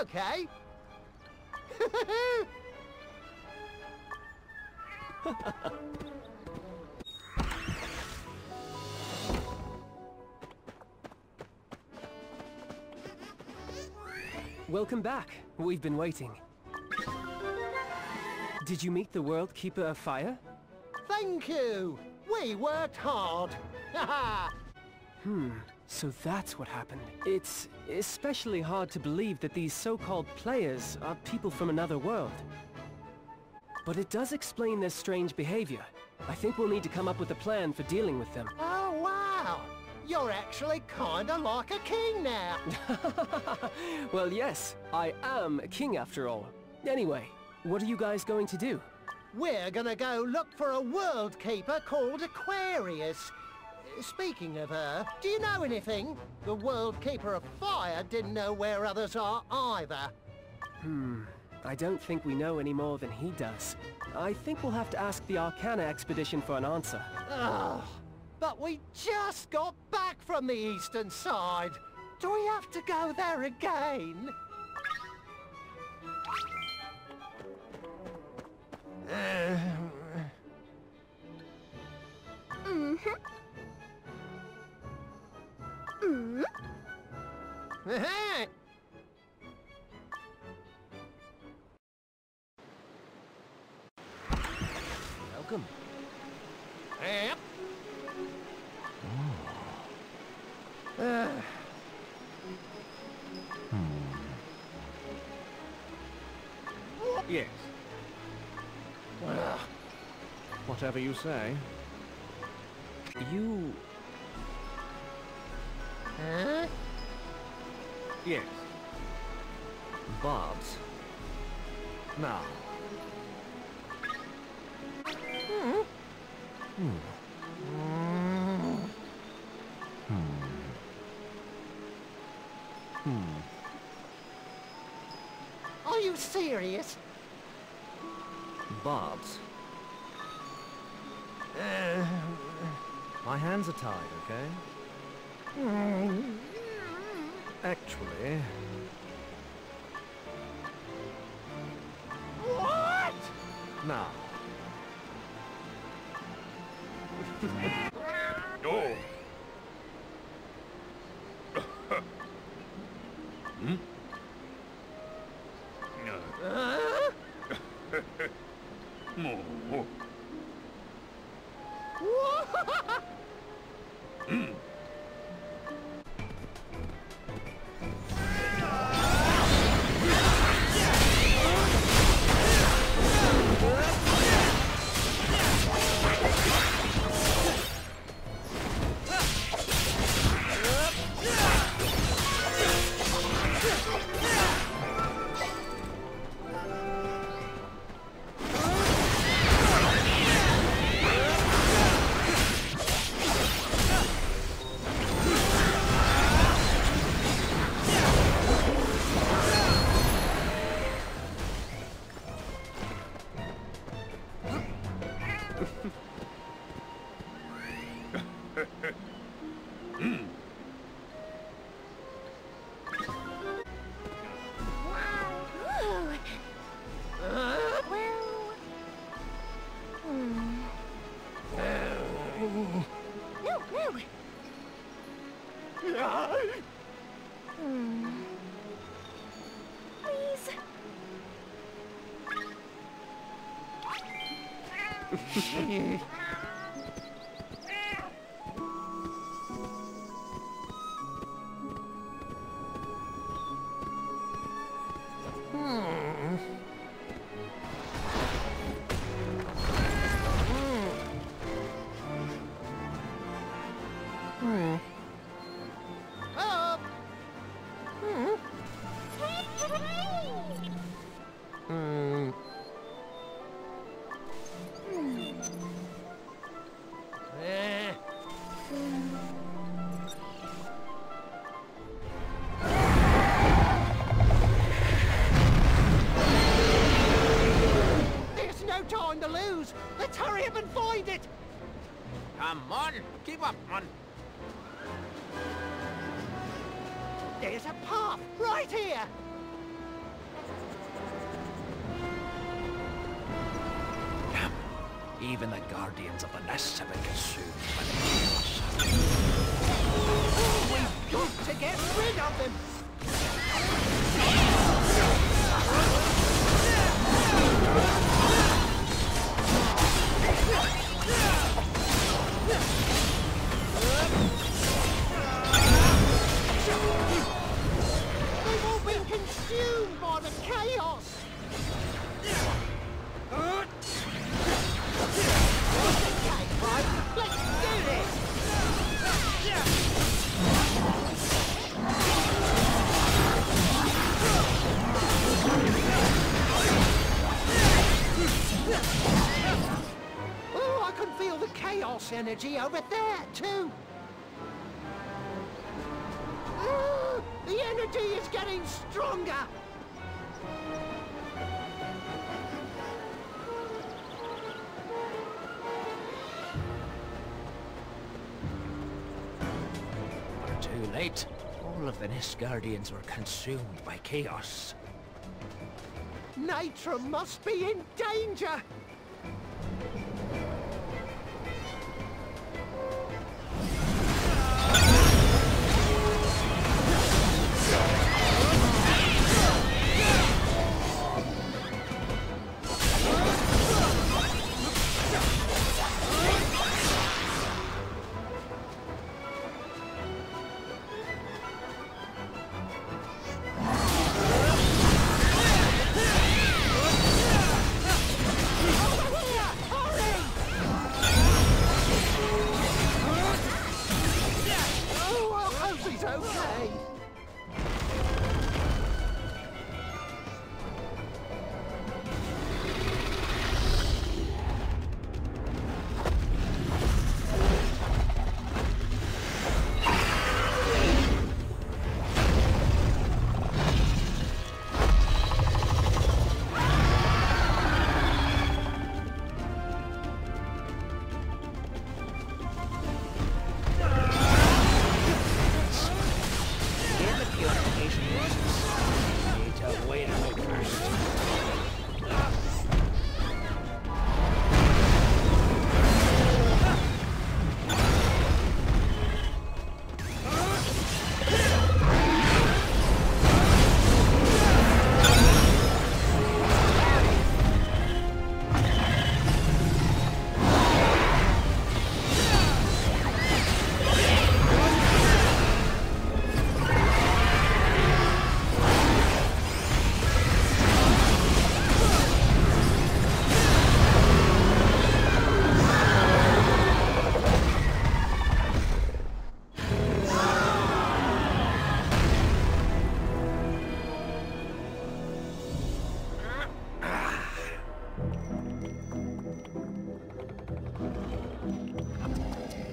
okay? Welcome back. We've been waiting. Did you meet the World Keeper of Fire? Thank you! We worked hard! Haha! So that's what happened. It's especially hard to believe that these so-called players are people from another world. But it does explain their strange behavior. I think we'll need to come up with a plan for dealing with them. Oh, wow! You're actually kinda like a king now! Well, yes, I am a king after all. Anyway, what are you guys going to do? We're gonna go look for a world keeper called Aquarius. Speaking of her, do you know anything? The World Keeper of Fire didn't know where others are either. I don't think we know any more than he does. I think we'll have to ask the Arcana Expedition for an answer. Ugh, but we just got back from the eastern side. Do we have to go there again? Welcome. Yep. Oh. Yes. Well, whatever you say. You... Huh? Yes. Bobs. Now. Are you serious? Bobs. My hands are tied, okay? Actually... What? Now. Oh. Please. Let's hurry up and find it! Come on! Keep up, man! There's a path! Right here! Even the guardians of the nest have been consumed by the chaos. We've got to get rid of them! They've all been consumed by the chaos! Chaos energy over there, too! Oh, the energy is getting stronger! We're too late. All of the Nis Guardians were consumed by chaos. Nitrum must be in danger!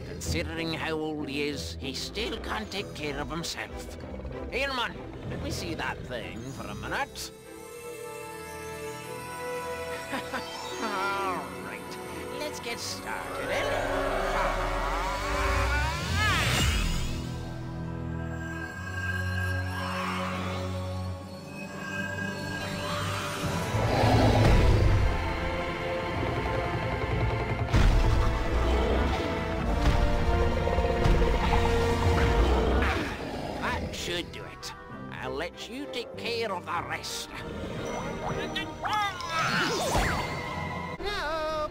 Considering how old he is, he still can't take care of himself. Here, man, let me see that thing for a minute. All right, let's get started, eh? The rest. No.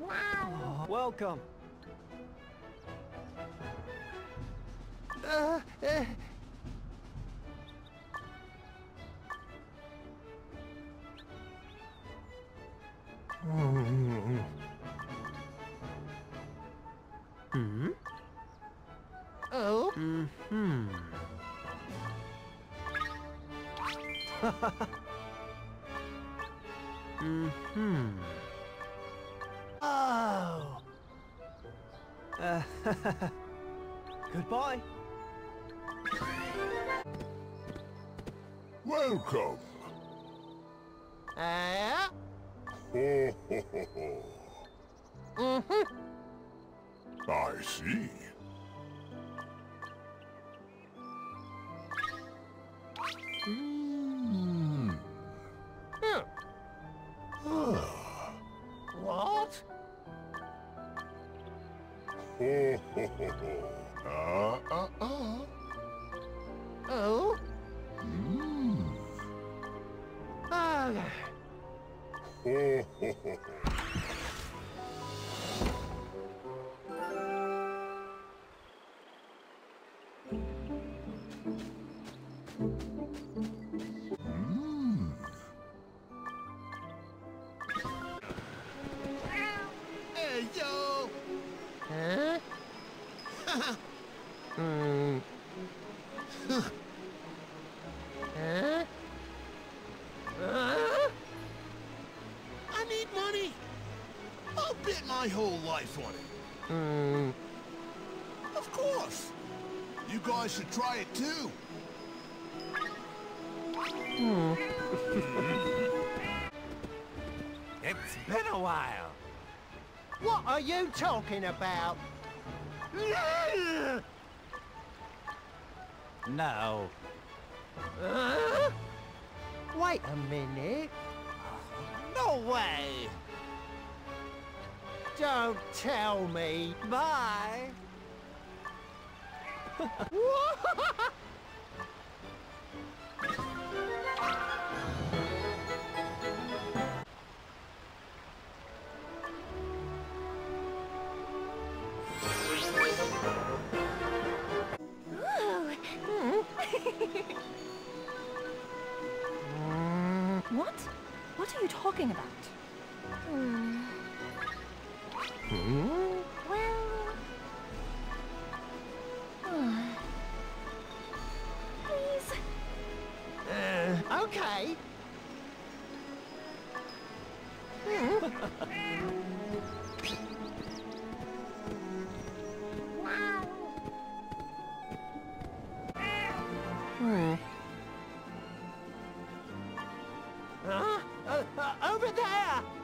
Wow. Welcome. Oh. Goodbye. Welcome. Mm-hmm. I see. Mm. Huh. What? Oh? Mm. My whole life on it. Mm. Of course. You guys should try it too. Mm. It's been a while. What are you talking about? No. Wait a minute. No way. Don't tell me. Bye. What? What are you talking about? Mm. Hmm? Well... please... okay. Over there! Oh?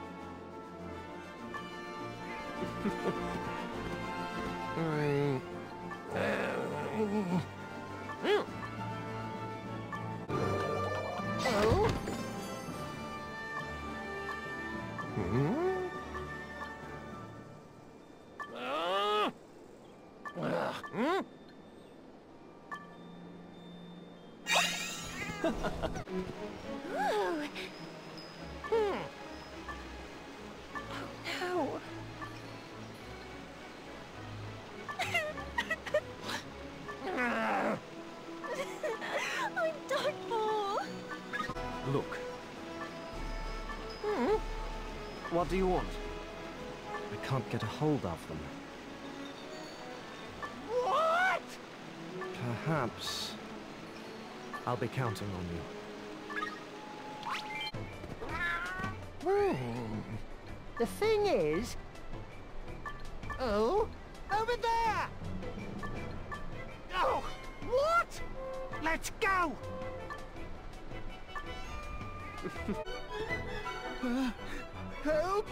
Look. Mm. What do you want? I can't get a hold of them. What? Perhaps... I'll be counting on you. Mm. The thing is... Oh, over there! Oh, what? Let's go! Help!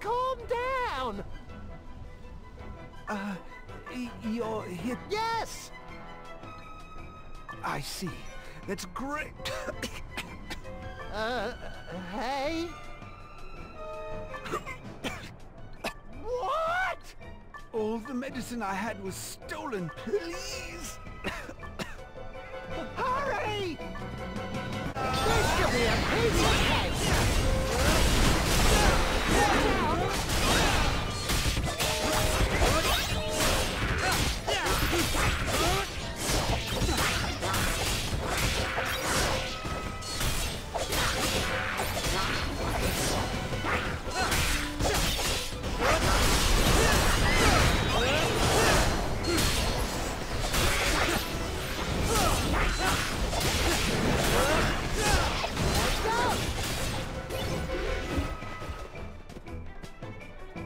Calm down! You're hit... Yes! I see. That's great! Hey? What?! All the medicine I had was stolen, please! Hurry! This should be a easy case! Watch out!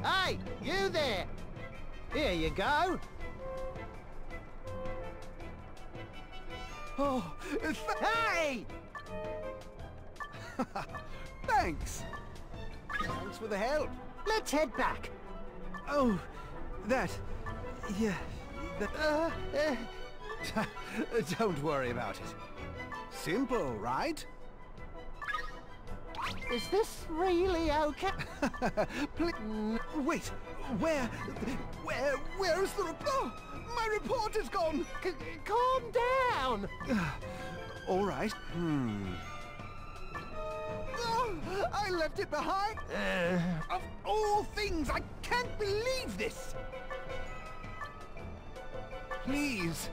Hey, you there! Here you go! Oh, it's... Hey! Thanks. Thanks for the help. Let's head back. Oh, that. Yeah. Don't worry about it. Simple, right? Is this really okay? Wait, where is the report? My report is gone. Calm down. All right. Oh, I left it behind. Of all things, I can't believe this. Please.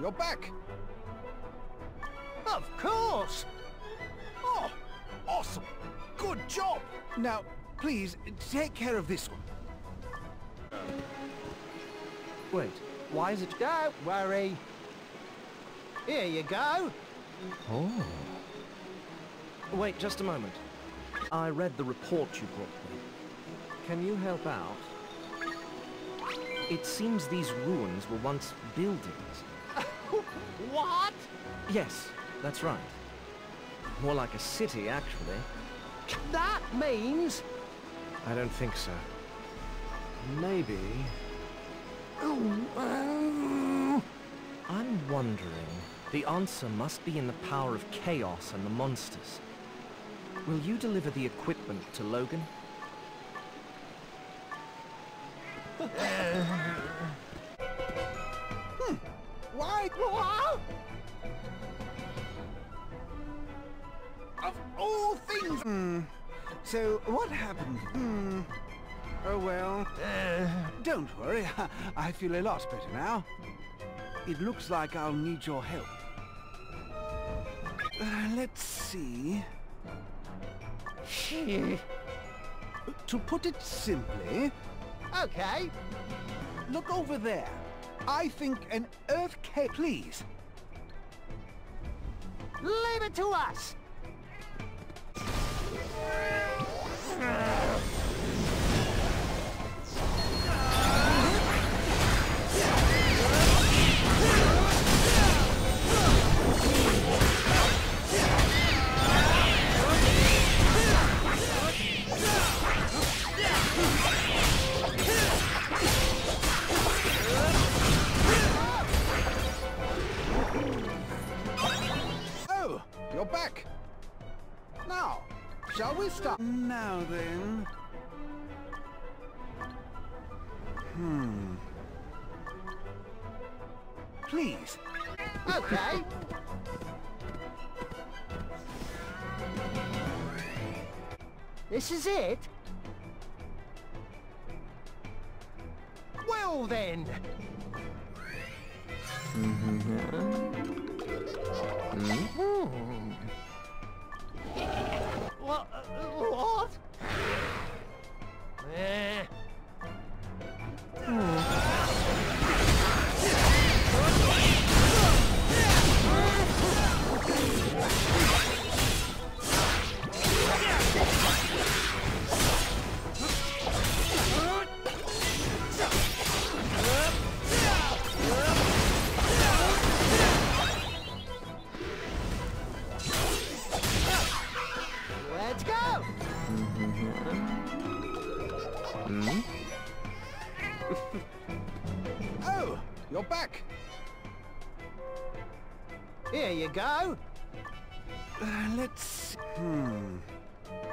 You're back. Of course. Oh, awesome. Good job. Now, please, take care of this one. Wait, why is it... Don't worry. Here you go. Oh. Wait, just a moment. I read the report you brought me. Can you help out? It seems these ruins were once buildings. What? Yes, that's right. More like a city, actually. That means... I don't think so. Maybe... I'm wondering... The answer must be in the power of chaos and the monsters. Will you deliver the equipment to Logan? Why? Of all things. So what happened? Oh well. Don't worry. I feel a lot better now. It looks like I'll need your help. Let's see. To put it simply. Okay. Look over there. I think an earth cave, please. Leave it to us. Back now, shall we stop? Now then, please, okay. This is it. Well then. What? You're back. Here you go. Let's...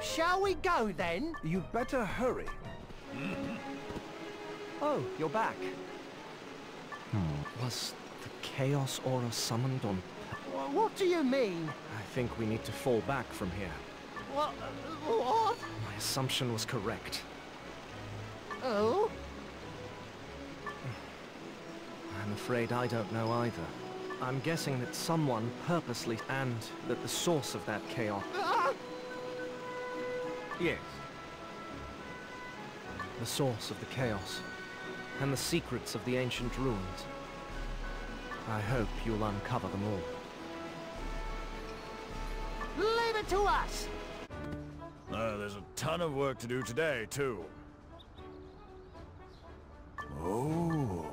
Shall we go then? You'd better hurry. Oh, you're back. Was the Chaos Aura summoned on... What do you mean? I think we need to fall back from here. What? My assumption was correct. Oh? I'm afraid I don't know either. I'm guessing that someone purposely, and that the source of that chaos... Ah! Yes. The source of the chaos, and the secrets of the ancient ruins. I hope you'll uncover them all. Leave it to us! There's a ton of work to do today, too. Oh.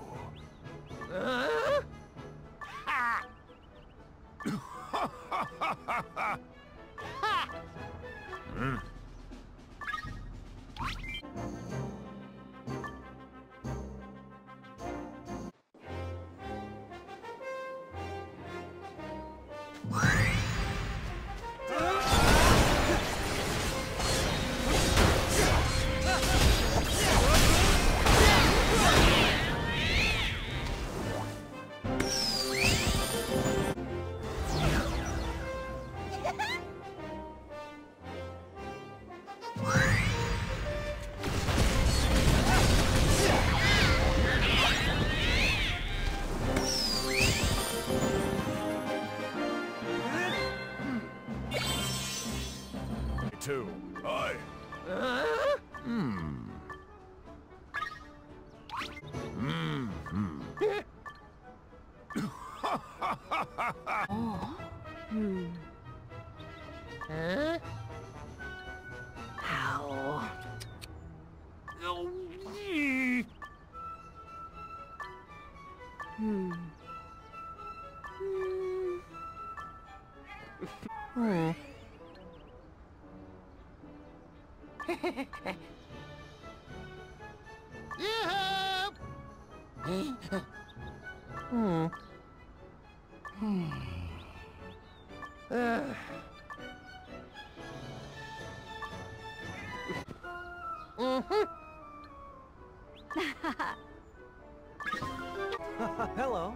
Hello.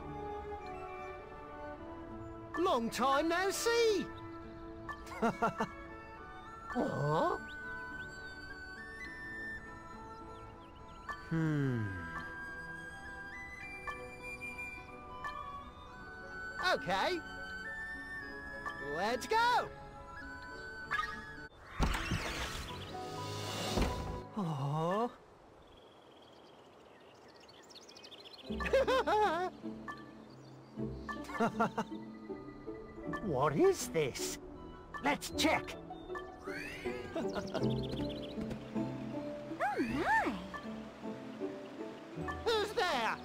Long time no see. Oh. Okay. Let's go. Oh. What is this? Let's check. Oh my! Who's there?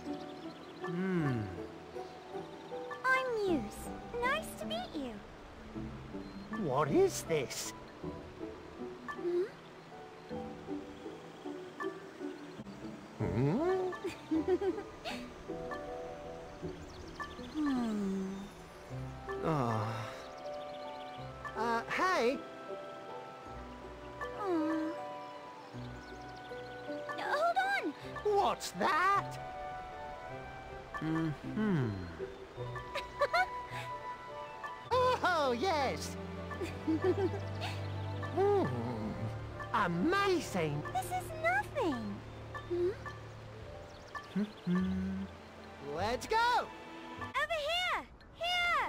I'm Muse. Nice to meet you. What is this? Hey. Hold on. What's that? Oh, yes. Amazing. This is nothing. Let's go! Over here! Here!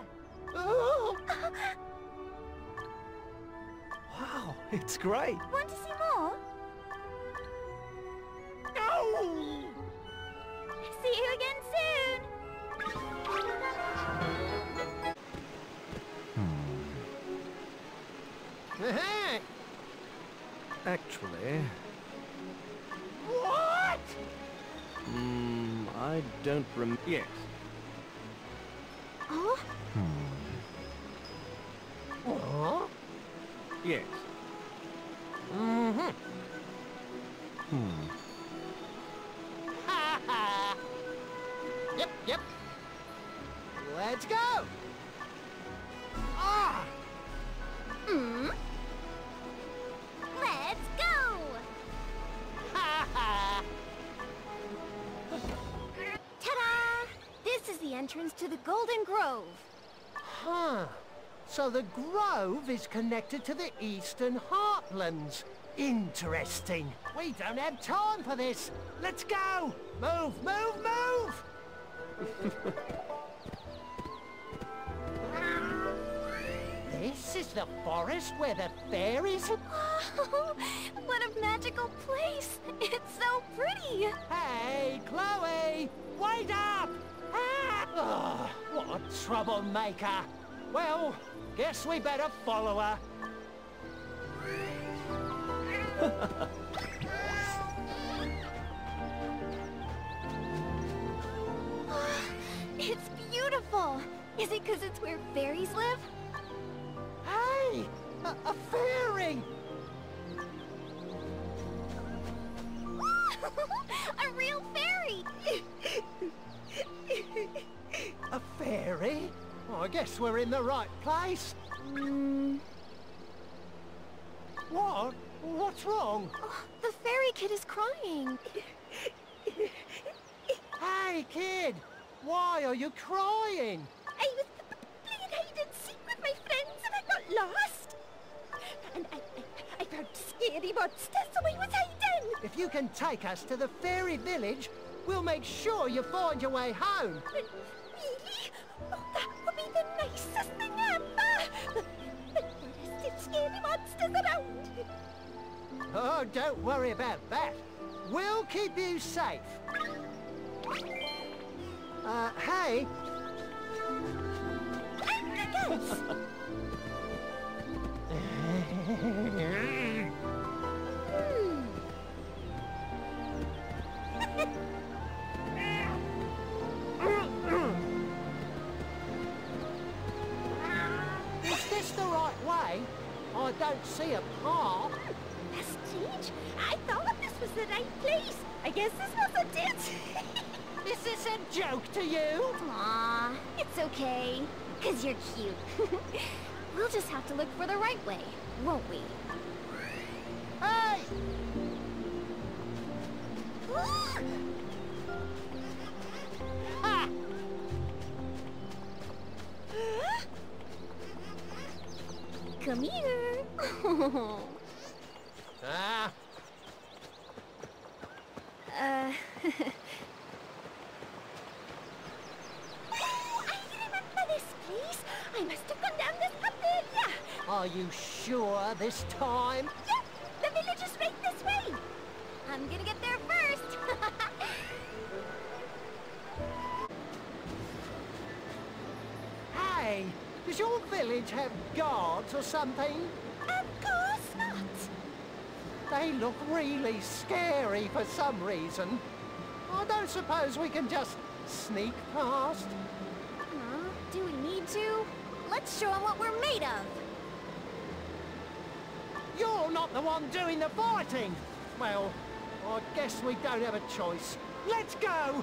Oh. Wow, it's great! Want to see more? No! See you again soon! Actually... What?! I don't remember. Yes. Oh? Oh? Yes. Ha ha! Yep, yep. Let's go! Ah! Let's go! Ha ha! Ta-da! This is the entrance to the Golden Grove. Huh. So the grove is connected to the Eastern Heartlands. Interesting. We don't have time for this. Let's go! Move, move, move! This is the forest where the fairies... Oh, what a magical place! It's so pretty! Hey, Chloe! Wait up! Ah, oh, what a troublemaker! Well, guess we better follow her. It's beautiful! Is it because it's where fairies live? Hey! A fairy! A real fairy! A fairy? Well, I guess we're in the right place. What? What's wrong? Oh, the fairy kid is crying. Hey, kid! Why are you crying? I was playing hide and seek with my friends and I got lost. And I found scary monsters, so I was hiding. If you can take us to the fairy village, we'll make sure you find your way home. Really? Oh, that would be the nicest thing ever. But there are still scary monsters around. Oh, don't worry about that. We'll keep you safe. Hey! Is this the right way? I don't see a path. That's strange. I thought this was the right place. I guess this wasn't it. Is this a joke to you? Aw, it's okay, because you're cute. We'll just have to look for the right way, won't we? Hey! Ah! Come here. Ah! I must have gone down this path there. Are you sure this time? Yeah, the village is right this way. I'm gonna get there first. Hey, does your village have guards or something? Of course not. They look really scary for some reason. I don't suppose we can just sneak past. Do we need to? Let's show them what we're made of. You're not the one doing the fighting. Well, I guess we don't have a choice. Let's go!